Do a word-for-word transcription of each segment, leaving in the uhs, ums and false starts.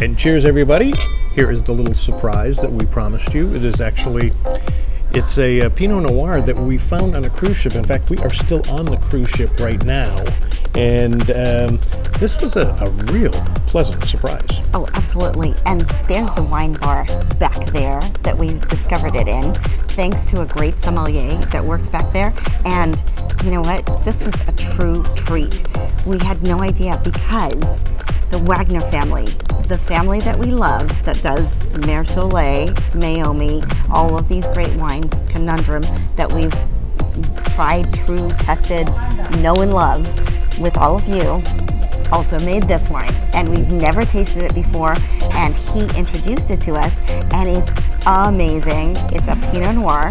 And cheers, everybody. Here is the little surprise that we promised you. It is actually, it's a, a Pinot Noir that we found on a cruise ship. In fact, we are still on the cruise ship right now. And um, this was a, a real pleasant surprise. Oh, absolutely. And there's the wine bar back there that we discovered it in, thanks to a great sommelier that works back there. And you know what? This was a true treat. We had no idea, because the Wagner family, the family that we love, that does Mer Soleil, Mayomi, all of these great wines, Conundrum, that we've tried, true, tested, know and love with all of you, also made this wine, and we've never tasted it before, and he introduced it to us, and it's amazing. It's a Pinot Noir,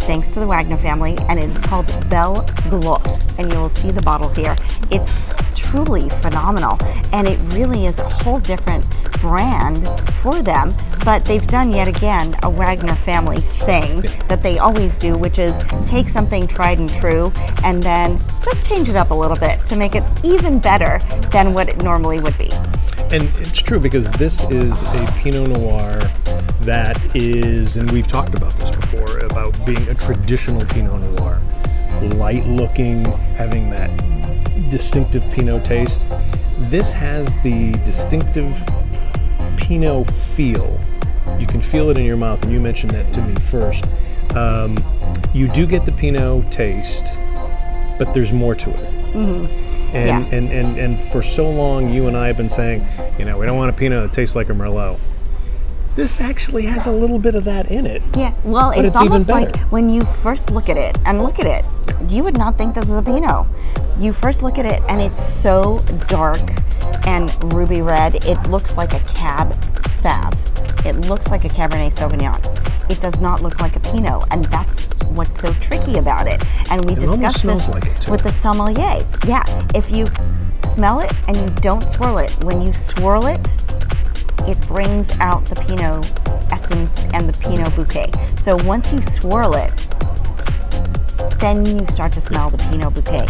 thanks to the Wagner family, and it is called Belle Glos, and you will see the bottle here. It's truly phenomenal, and it really is a whole different brand for them, but they've done yet again a Wagner family thing that they always do, which is take something tried and true and then just change it up a little bit to make it even better than what it normally would be. And it's true, because this is a Pinot Noir that is, and we've talked about this before, about being a traditional Pinot Noir, light looking, having that distinctive Pinot taste. This has the distinctive Pinot feel. You can feel it in your mouth, and you mentioned that to me first. Um, you do get the Pinot taste, but there's more to it. Mm-hmm. and, yeah. and, and, and for so long, you and I have been saying, you know, we don't want a Pinot that tastes like a Merlot. This actually has a little bit of that in it. Yeah, well, it's, it's almost like when you first look at it, and look at it, you would not think this is a Pinot. You first look at it, and it's so dark and ruby red. It looks like a Cab Sav. It looks like a Cabernet Sauvignon. It does not look like a Pinot, and that's what's so tricky about it. And we it discussed this like it with the sommelier. Yeah, if you smell it and you don't swirl it, when you swirl it, it brings out the Pinot essence and the Pinot bouquet. So once you swirl it, then you start to smell the Pinot bouquet.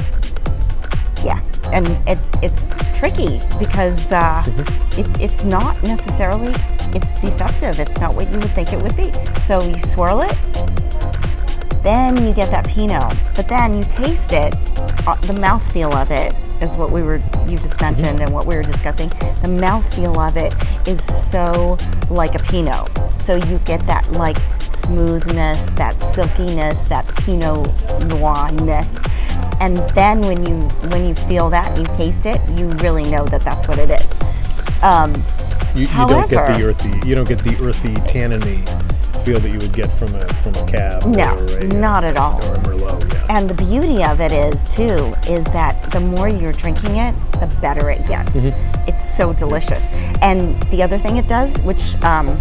Yeah, and it's it's tricky, because uh, mm-hmm. it, it's not necessarily, it's deceptive. It's not what you would think it would be. So you swirl it, then you get that Pinot, but then you taste it, uh, the mouthfeel of it, is what we were, you just mentioned, and what we were discussing. The mouthfeel of it is so like a Pinot. So you get that like smoothness, that silkiness, that Pinot Noir-ness. And then when you, when you feel that and you taste it, you really know that that's what it is. Um, you you however, don't get the earthy, you don't get the earthy, tanniny feel that you would get from a, from a Cab. No, or a, not at all. Or a Merlot, yeah. And the beauty of it is, too, is that the more you're drinking it, the better it gets. Mm-hmm. It's so delicious. And the other thing it does, which um,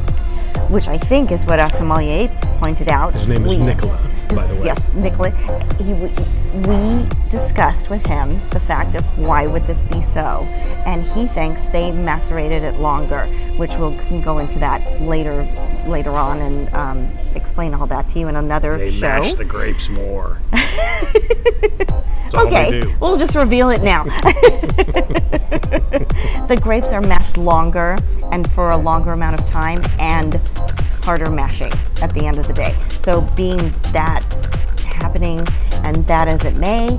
which I think is what our sommelier pointed out. His name we, is Nicola, his, by the way. Yes, Nicola. He, we discussed with him the fact of why would this be so, and he thinks they macerated it longer, which we'll can go into that later later on and um, explain all that to you in another they show. They mash the grapes more. Okay, we'll just reveal it now. The grapes are mashed longer and for a longer amount of time, and harder mashing at the end of the day. So being that happening, and that as it may,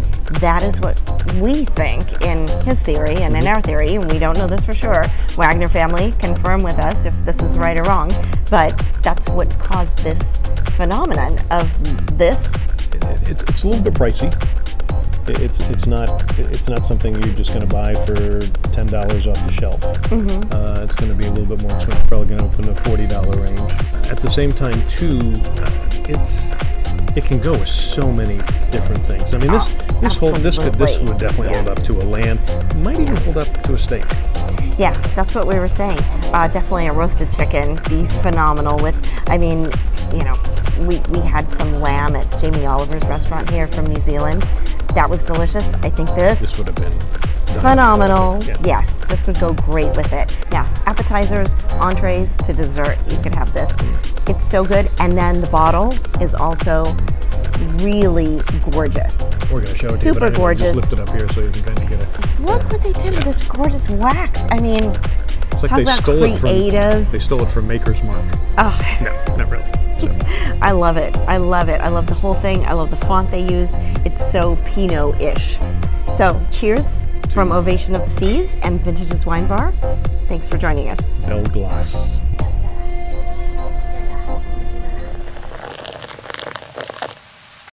that is what we think in his theory and in our theory, and we don't know this for sure. Wagner family, confirm with us if this is right or wrong, but that's what's caused this phenomenon of this. It's, it's a little bit pricey. It's it's not it's not something you're just going to buy for ten dollars off the shelf. Mm-hmm. uh, it's going to be a little bit more expensive. Probably going to open the forty dollar range. At the same time, too, uh, it's it can go with so many different things. I mean, this oh, this whole this could this would definitely yeah. hold up to a lamb. Might even hold up to a steak. Yeah, that's what we were saying. Uh, definitely a roasted chicken be phenomenal with. I mean, you know, we we had some lamb at Jamie Oliver's restaurant here from New Zealand. That was delicious. I think this, this would have been phenomenal. Yeah. Yes, this would go great with it. Yeah, appetizers, entrees, to dessert, you could have this. It's so good. And then the bottle is also really gorgeous. We're going to show it to you, but I gorgeous. Just lift it up here so you can kind of get it. Look what they did with this gorgeous wax. I mean, It's like Talk they about stole creative. It from, they stole it from Maker's Mark. Oh. No, not really. So. I love it. I love it. I love the whole thing. I love the font they used. It's so Pinot-ish. So cheers from Ovation of the Seas and Vintage's Wine Bar. Thanks for joining us. Belle Glos.